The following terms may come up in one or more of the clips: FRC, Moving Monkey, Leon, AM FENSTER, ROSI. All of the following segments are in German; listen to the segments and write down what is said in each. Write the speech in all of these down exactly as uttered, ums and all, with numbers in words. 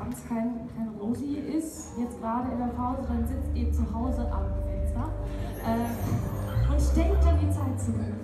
abends kein, kein Rosi ist, jetzt gerade in der Pause, dann sitzt ihr zu Hause am Fenster äh, und denkt an die Zeit zurück.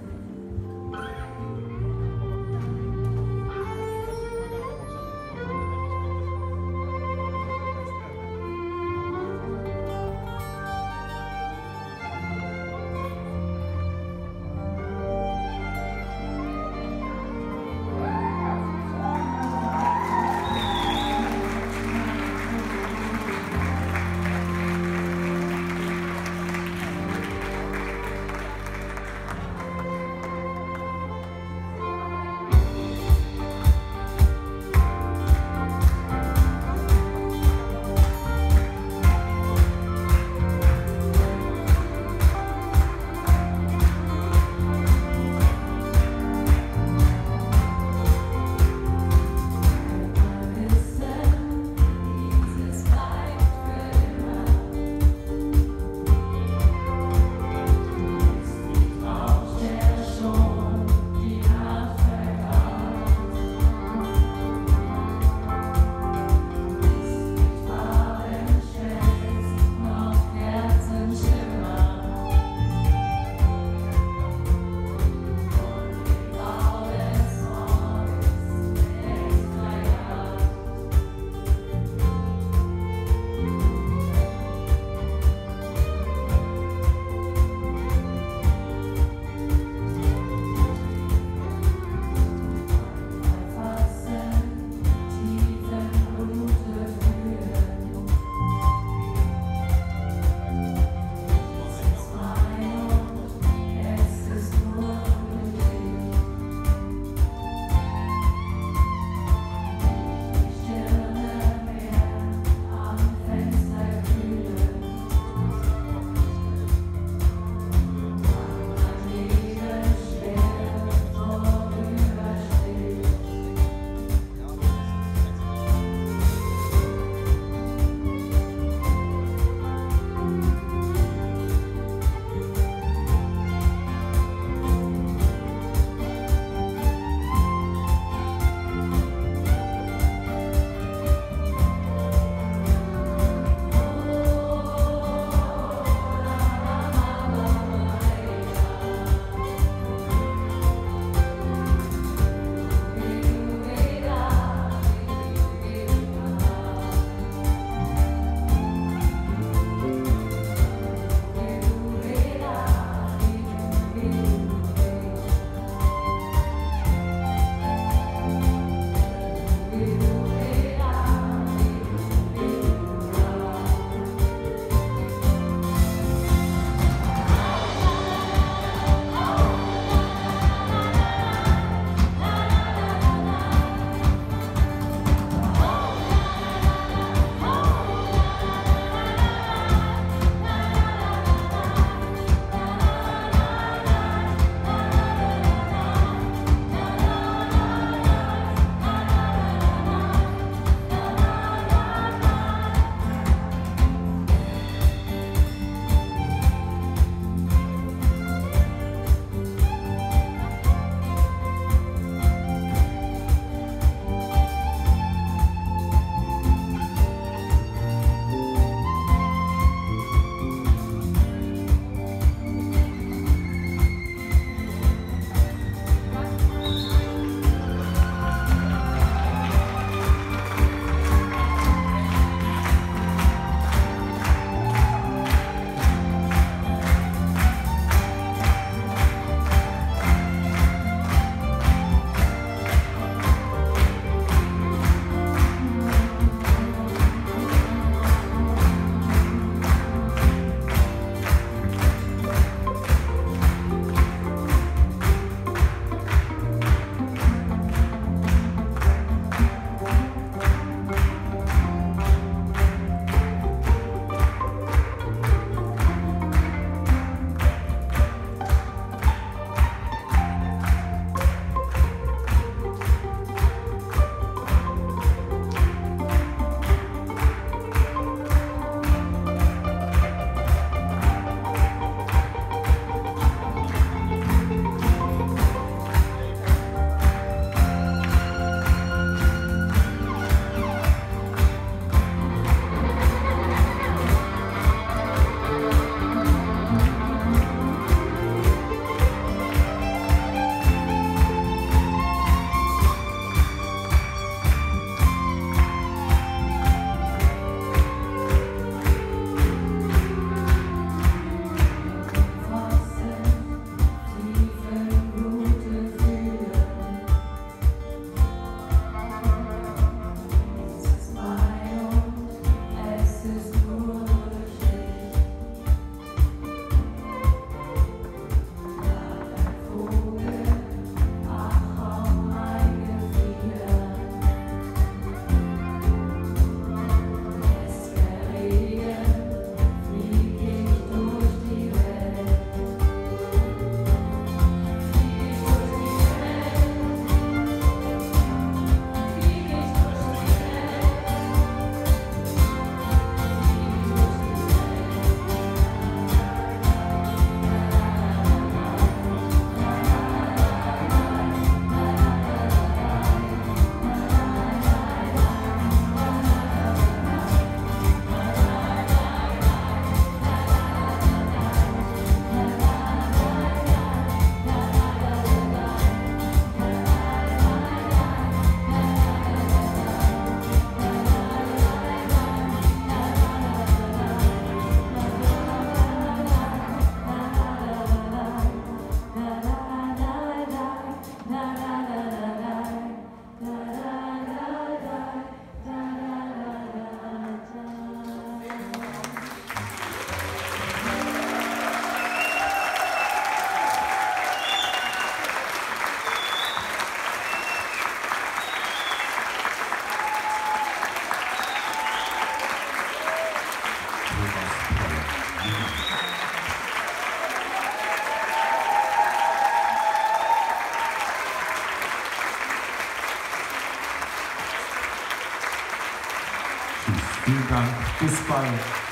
Vielen Dank. Bis bald.